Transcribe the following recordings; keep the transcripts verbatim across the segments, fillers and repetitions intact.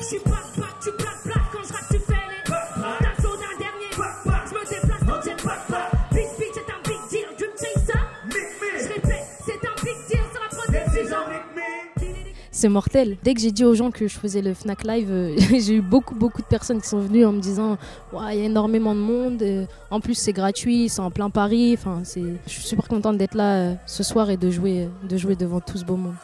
Je suis pas pas, tu plaques, plaques, quand je rate, tu fais les t'as le flow d'un dernier, je me déplace, non j'ai pas pas. Big bitch, c'est un big deal, tu me changes ça? Je répète, c'est un big deal, ça va prendre des six ans. C'est mortel. Dès que j'ai dit aux gens que je faisais le Fnac Live, euh, j'ai eu beaucoup beaucoup de personnes qui sont venues en me disant il ouais, y a énormément de monde, euh, en plus c'est gratuit, c'est en plein Paris, enfin, je suis super contente d'être là euh, ce soir et de jouer, de jouer devant tout ce beau monde.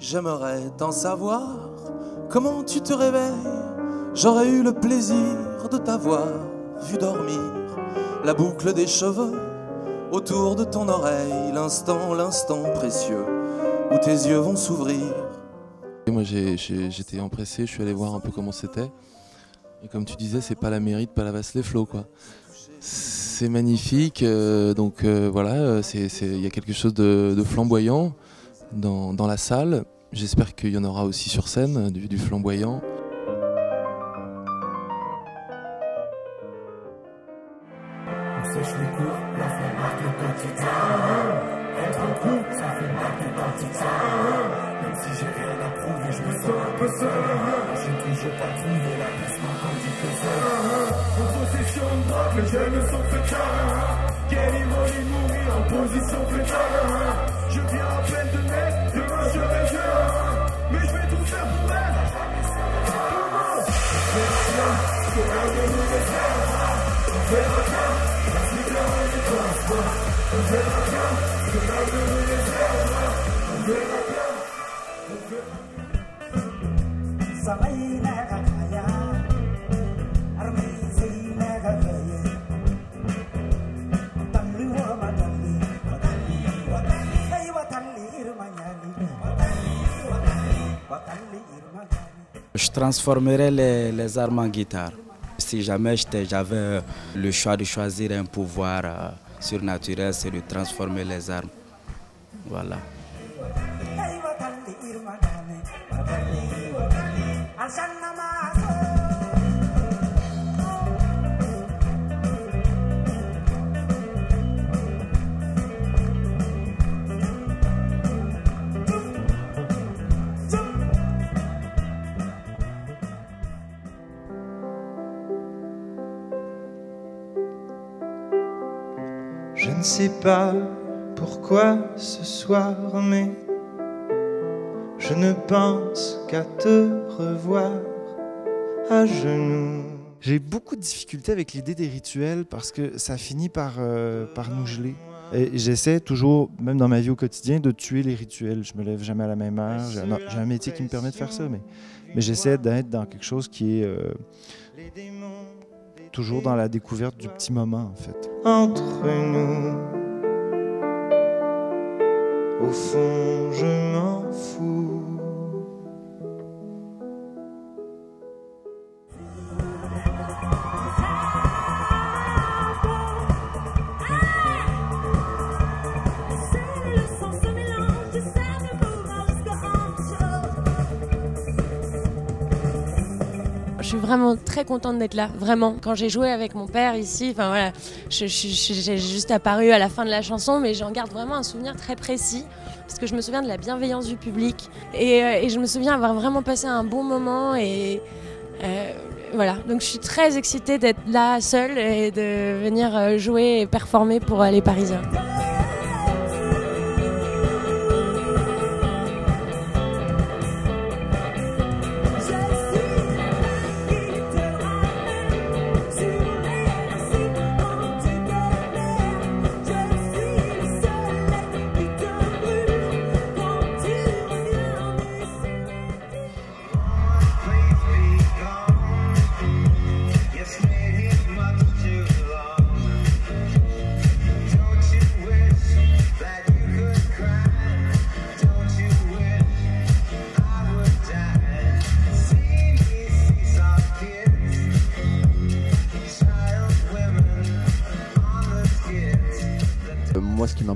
J'aimerais t'en savoir comment tu te réveilles. J'aurais eu le plaisir de t'avoir vu dormir. La boucle des cheveux autour de ton oreille, l'instant, l'instant précieux où tes yeux vont s'ouvrir. Moi j'étais empressé, je suis allé voir un peu comment c'était. Et comme tu disais, c'est pas la mairie de Palavas-les-Flots quoi. C'est magnifique, euh, donc euh, voilà, il y a quelque chose de, de flamboyant. Dans, dans la salle, j'espère qu'il y en aura aussi sur scène, du, du flamboyant. On sèche les cours, là ça marque le quotidien. Être un coup, ça fait marque le quotidien. Même si j'ai rien à prouver, je me sens un peu seul. J'ai toujours pas trouvé la piste quand on dit que seul. En position de droite, les jeunes sont fait carrément. Quel émoji mourir en position fait carrément. Je viens à peine de naître, demain je vais jouer. Mais je vais tout faire pour elle. On verra bien, que l'un de nous les verra. On verra bien, la fliqueur et les transports. On verra bien, que l'un de nous les verra. On verra bien, on verra bien. Samayina Kakaya Armizina Kakaya je transformerai les, les armes en guitare. Si jamais j'avais le choix de choisir un pouvoir euh, surnaturel, c'est de transformer les armes. Voilà. Je ne sais pas pourquoi ce soir, mais je ne pense qu'à te revoir à genoux. J'ai beaucoup de difficultés avec l'idée des rituels parce que ça finit par, euh, par nous geler. J'essaie toujours, même dans ma vie au quotidien, de tuer les rituels. Je me lève jamais à la même heure. J'ai un métier qui me permet de faire ça, mais, mais j'essaie d'être dans quelque chose qui est... Euh, toujours dans la découverte du petit moment, en fait. Entre nous, au fond, je m'en fous. Je suis vraiment très contente d'être là, vraiment. Quand j'ai joué avec mon père ici, enfin voilà, j'ai juste apparu à la fin de la chanson, mais j'en garde vraiment un souvenir très précis, parce que je me souviens de la bienveillance du public, et, et je me souviens avoir vraiment passé un bon moment, et euh, voilà. Donc je suis très excitée d'être là seule, et de venir jouer et performer pour les Parisiens. Wait.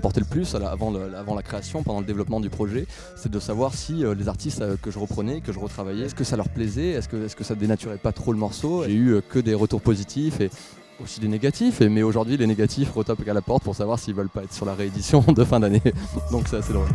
m'importait le plus avant, le, avant la création, pendant le développement du projet, c'est de savoir si euh, les artistes euh, que je reprenais, que je retravaillais, est-ce que ça leur plaisait, est-ce que, est-ce que ça dénaturait pas trop le morceau. J'ai eu euh, que des retours positifs et aussi des négatifs, et, mais aujourd'hui les négatifs retapent à la porte pour savoir s'ils veulent pas être sur la réédition de fin d'année, donc c'est assez drôle.